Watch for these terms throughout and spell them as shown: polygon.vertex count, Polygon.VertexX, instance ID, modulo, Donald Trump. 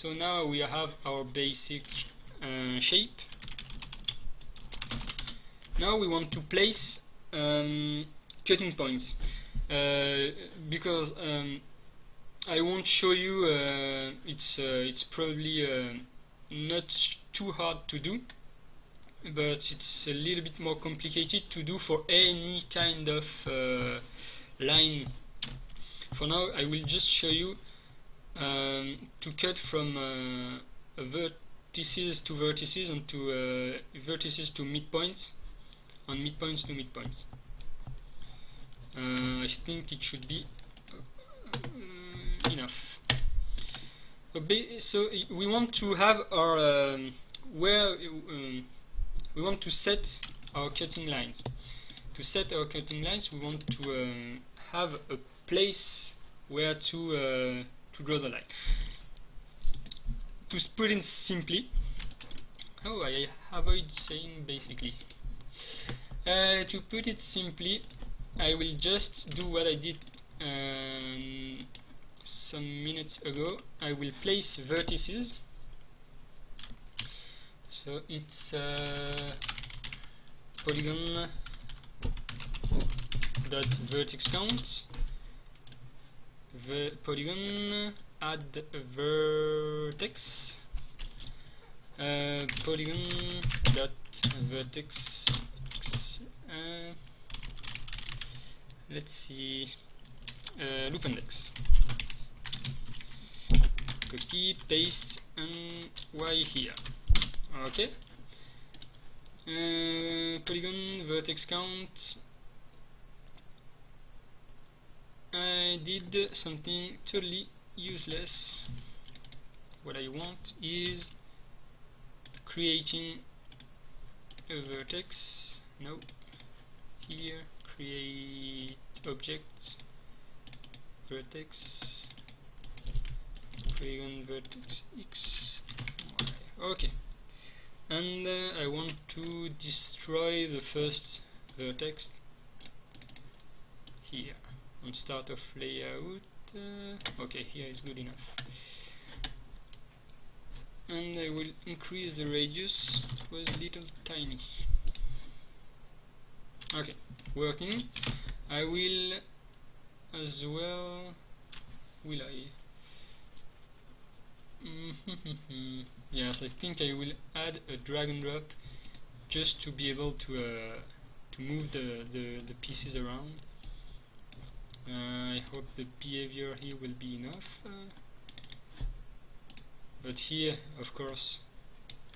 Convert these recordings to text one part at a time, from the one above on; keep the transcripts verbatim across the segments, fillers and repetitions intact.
So now we have our basic uh, shape. Now we want to place um, cutting points, uh, because um, I won't show you. Uh, it's uh, it's probably uh, not too hard to do, but it's a little bit more complicated to do for any kind of uh, line. For now, I will just show you um, to cut from uh, vertices to vertices and to uh, vertices to midpoints, and midpoints to midpoints. Uh, I think it should be enough. So we want to have our um, where um, we want to set our cutting lines. To set our cutting lines, we want to um, have a place where to uh, to draw the line. To put in simply, oh, I avoid saying basically. Uh, to put it simply, I will just do what I did um, some minutes ago. I will place vertices. So it's uh, polygon.vertex count, the polygon add vertex, uh, polygon.vertex. Uh, let's see, uh, loop index. Copy, paste, and Y here. Okay. Uh, polygon vertex count. I did something totally useless. What I want is creating a vertex. No. Here, create object vertex. Polygon.VertexX. Okay, and uh, I want to destroy the first vertex here on start of layout. Uh, okay, here is good enough. And I will increase the radius. It was a little tiny. Okay, working. I will as well. Will I? Yes, I think I will add a drag and drop just to be able to uh, to move the, the, the pieces around. Uh, I hope the behavior here will be enough. Uh, but here, of course,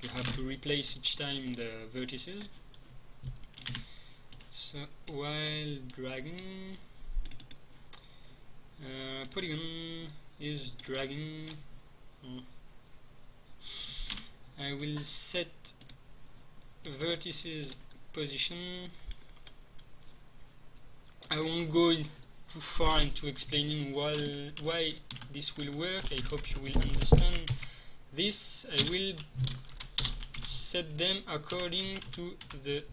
you have to replace each time the vertices. So while dragging, uh, polygon is dragging. I will set vertices position. I won't go in too far into explaining why, why this will work. I hope you will understand this. I will set them according to the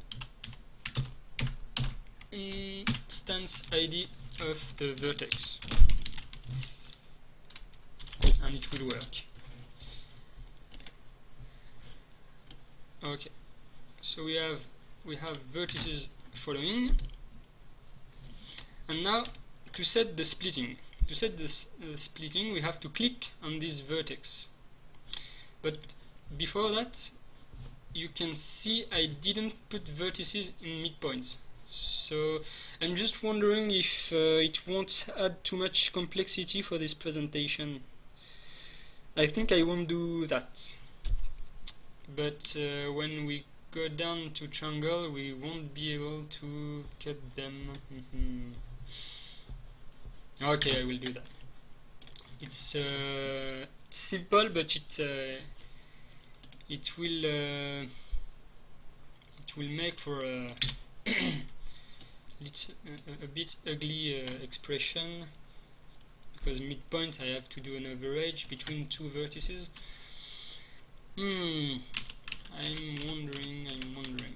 instance I D of the vertex. And it will work. Okay, so we have we have vertices following, and now to set the splitting, to set this uh, splitting, we have to click on this vertex. But before that, you can see I didn't put vertices in midpoints. So I'm just wondering if uh, it won't add too much complexity for this presentation. I think I won't do that, but uh, when we go down to triangle, we won't be able to cut them. Mm-hmm. Okay, I will do that. It's uh, simple, but it uh, it will uh, it will make for a little, a, a bit ugly uh, expression. Because midpoint, I have to do an average between two vertices. Hmm, I'm wondering, I'm wondering.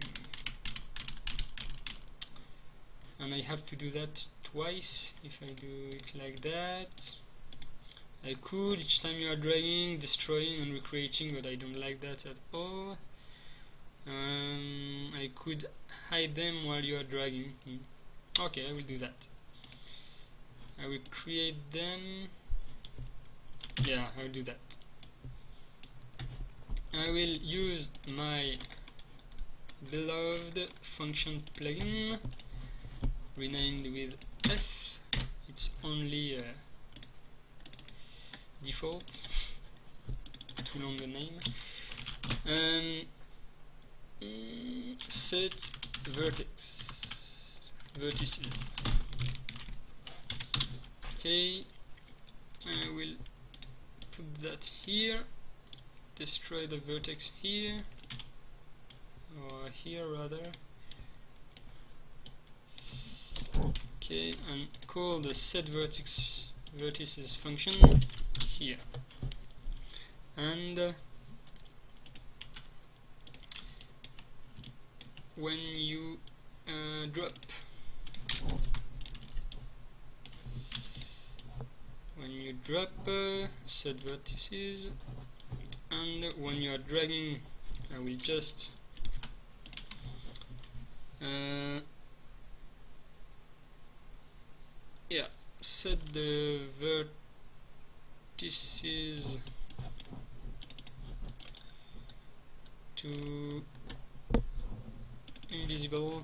And I have to do that twice if I do it like that. I could, each time you are dragging, destroying and recreating, but I don't like that at all. Um, I could hide them while you are dragging. Hmm. Okay, I will do that. I will create them. Yeah, I'll do that. I will use my beloved function plugin, renamed with F. It's only uh, default. Too long a name. Um, mm, set vertex vertices. Okay, I will put that here. Destroy the vertex here, or here rather. Okay, and call the set vertex vertices function here, and uh, when you uh, drop when you drop uh, set vertices. And when you are dragging, I will just uh, yeah set the vertices to invisible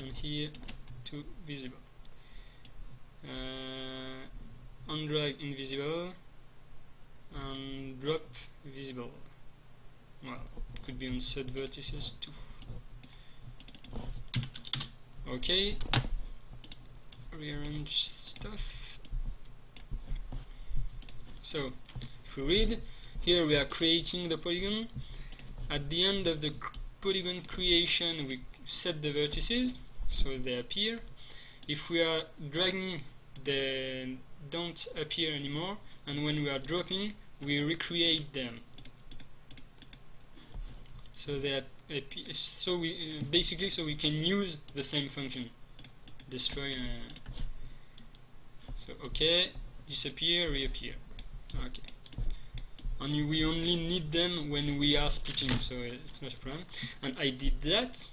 and here to visible. Uh, on drag invisible. And drop visible. Well, could be on set vertices too. Okay. Rearrange stuff. So, if we read, here we are creating the polygon. At the end of the polygon creation, we set the vertices so they appear. If we are dragging, they don't appear anymore. And when we are dropping, we recreate them, so they appear, so we uh, basically so we can use the same function. Destroy. Uh, so okay, disappear, reappear. Okay. And we only need them when we are splitting, so it's not a problem. And I did that.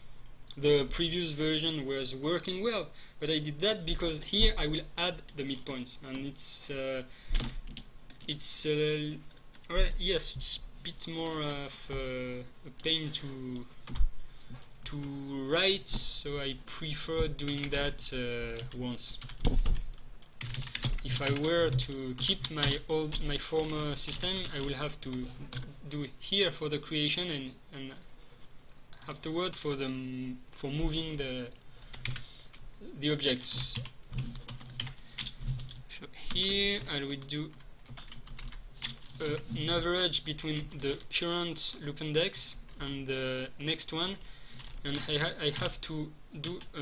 The previous version was working well, but I did that because here I will add the midpoints, and it's. Uh, It's uh, yes, it's a bit more of a, a pain to to write, so I prefer doing that uh, once. If I were to keep my old my former system, I will have to do here for the creation and and afterward for the m for moving the the objects. So here I will do Uh, an average between the current loop index and the next one, and I, ha I have to do a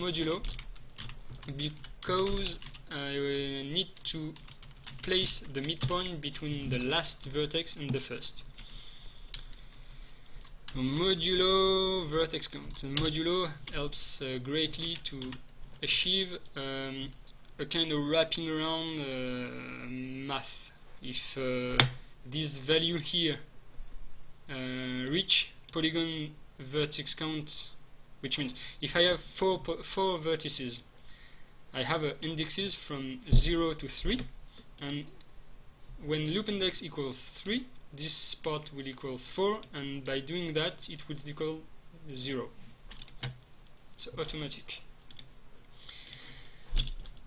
modulo because I uh, need to place the midpoint between the last vertex and the first. Modulo vertex count. Modulo helps uh, greatly to achieve um, a kind of wrapping around uh, math. If uh, this value here uh, reach polygon vertex count, which means if I have four po four vertices, I have uh, indexes from zero to three, and when loop index equals three, this part will equal four, and by doing that, it would equal zero. It's automatic.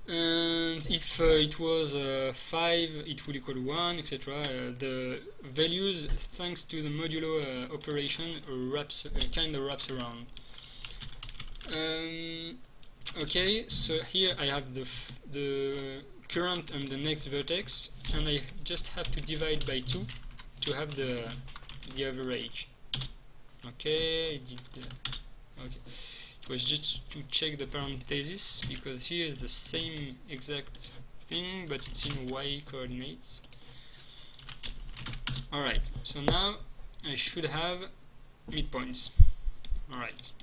And if uh, it was uh, five, it would equal one, et cetera. Uh, the values, thanks to the modulo uh, operation, wraps uh, kind of wraps around. Um, okay, so here I have the f the current and the next vertex, and I just have to divide by two to have the the average. Okay, I did that. Okay. It was just to check the parentheses, because here is the same exact thing, but it's in y coordinates. Alright, so now I should have midpoints. Alright.